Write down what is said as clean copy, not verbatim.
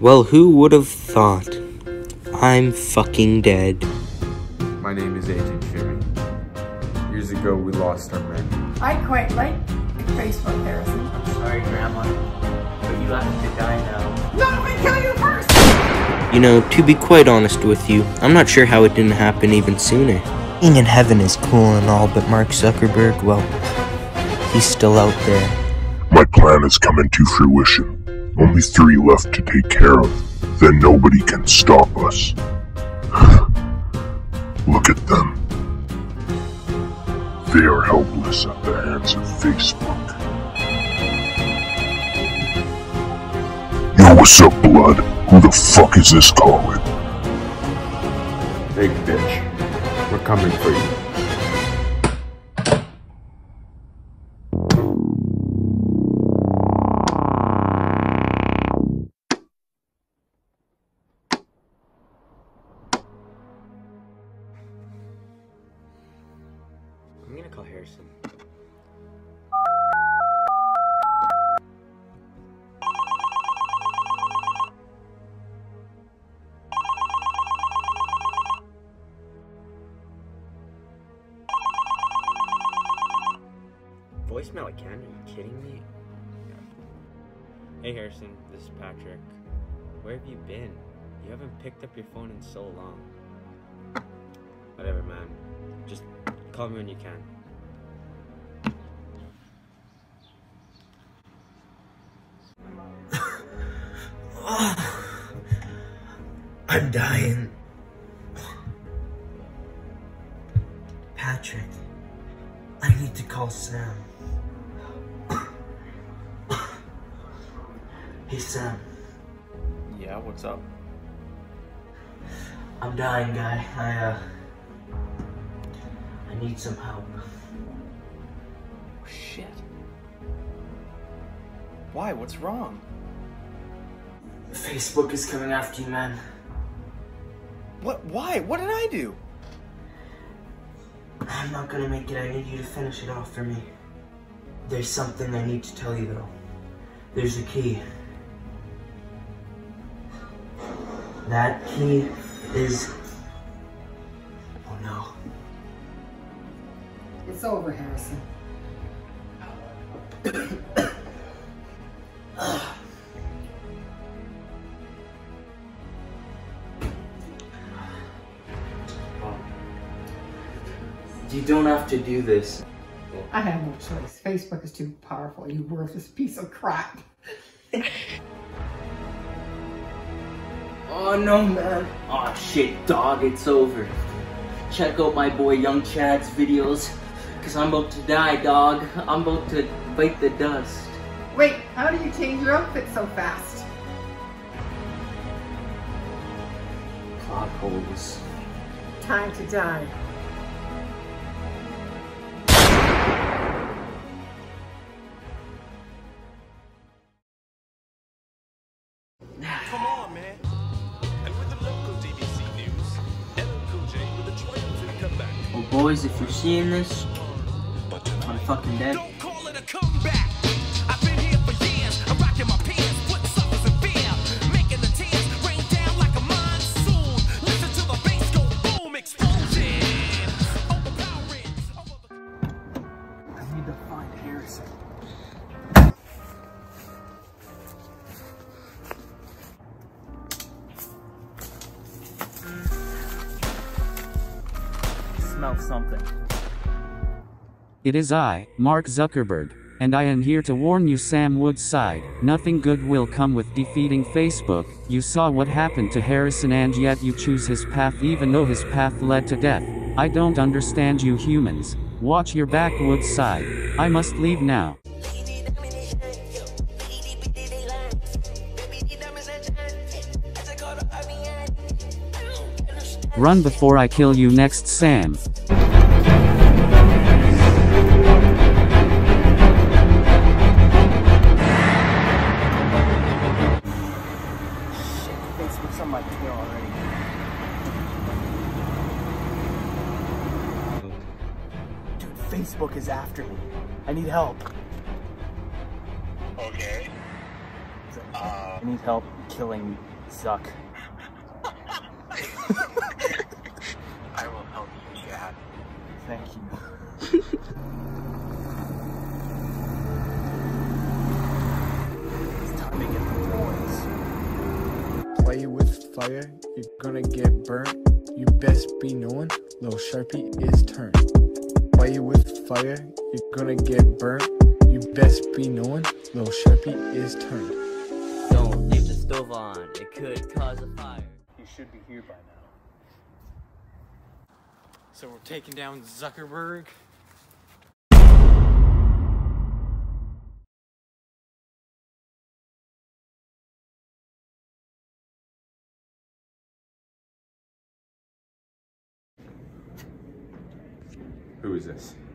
Well, who would have thought? I'm fucking dead. My name is Agent Fury. Years ago, we lost our men. I quite like Facebook, Harrison. I'm sorry, Grandma, but you have to die now. No, we kill you first! You know, to be quite honest with you, I'm not sure how it didn't happen even sooner. Being in heaven is cool and all, but Mark Zuckerberg, well, he's still out there. My plan is coming to fruition. Only three left to take care of, then nobody can stop us. Look at them. They are helpless at the hands of Facebook. Yo, what's up, blood? Who the fuck is this calling? Big bitch, we're coming for you. I'm gonna call Harrison. Voicemail again? Are you kidding me? Hey Harrison, this is Patrick. Where have you been? You haven't picked up your phone in so long. Whatever, man. Just call me when you can. Oh, I'm dying. Patrick, I need to call Sam. Hey, Sam. Yeah, what's up? I'm dying, guy. I need some help. Oh, shit. Why? What's wrong? Facebook is coming after you, man. What? Why? What did I do? I'm not gonna make it. I need you to finish it off for me. There's something I need to tell you, though. There's a key. That key is... Oh, no. It's over, Harrison. You don't have to do this. I have no choice. Facebook is too powerful. You worthless piece of crap. Oh no, man. Oh shit, dog, it's over. Check out my boy Young Chad's videos. Cause I'm about to die, dog. I'm about to bite the dust. Wait, how do you change your outfit so fast? Clog holes. Time to die. Come on, man. And with the local DBC news, LL Cool J with a triumphant comeback. Oh, boys, if you're seeing this, I'm fucking dead. Don't call it a comeback. I've been here for years. I'm rocking my pants, put suckers in fear, making the tears rain down like a monsoon. Listen to the bass go boom, explosion. Overpowering. I need to find Harrison. Smell something. It is I, Mark Zuckerberg, and I am here to warn you, Sam Woodside, nothing good will come with defeating Facebook. You saw what happened to Harrison, and yet you choose his path even though his path led to death. I don't understand you humans. Watch your back, Woodside. I must leave now. Run before I kill you next, Sam. Facebook's on my tail already. Dude, Facebook is after me. I need help. Okay. I need help killing Zuck. I will help you, Chad. Thank you. It's time to get the toys. Play with fire, you're gonna get burnt. You best be knowing, little Sharpie is turned. Play with fire, you're gonna get burnt. You best be knowing, little Sharpie is turned. Don't leave the stove on, it could cause a fire. You should be here by now. So we're taking down Zuckerberg. Who is this?